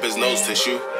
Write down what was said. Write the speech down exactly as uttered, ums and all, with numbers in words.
up his nose tissue.